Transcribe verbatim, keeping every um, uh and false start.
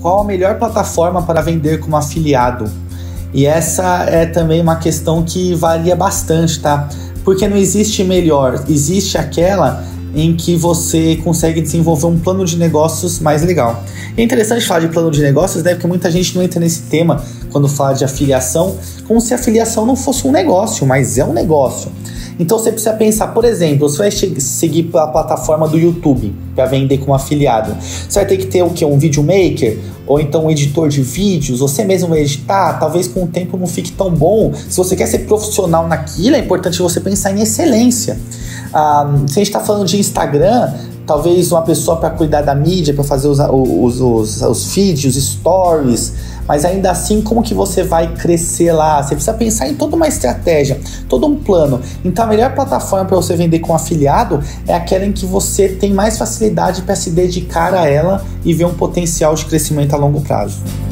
Qual a melhor plataforma para vender como afiliado? E essa é também uma questão que varia bastante, tá? Porque não existe melhor, existe aquela em que você consegue desenvolver um plano de negócios mais legal. É interessante falar de plano de negócios, né? Porque muita gente não entra nesse tema quando fala de afiliação, como se a afiliação não fosse um negócio, mas é um negócio. Então você precisa pensar, por exemplo, você vai seguir a plataforma do YouTube para vender como afiliado. Você vai ter que ter o quê? Um videomaker? Ou então um editor de vídeos? Você mesmo vai editar? Talvez com o tempo não fique tão bom. Se você quer ser profissional naquilo, é importante você pensar em excelência. Ah, se a gente está falando de Instagram, talvez uma pessoa para cuidar da mídia, para fazer os, os, os, os feeds, os stories, mas ainda assim, como que você vai crescer lá? Você precisa pensar em toda uma estratégia, todo um plano. Então a melhor plataforma para você vender com afiliado é aquela em que você tem mais facilidade para se dedicar a ela e ver um potencial de crescimento a longo prazo.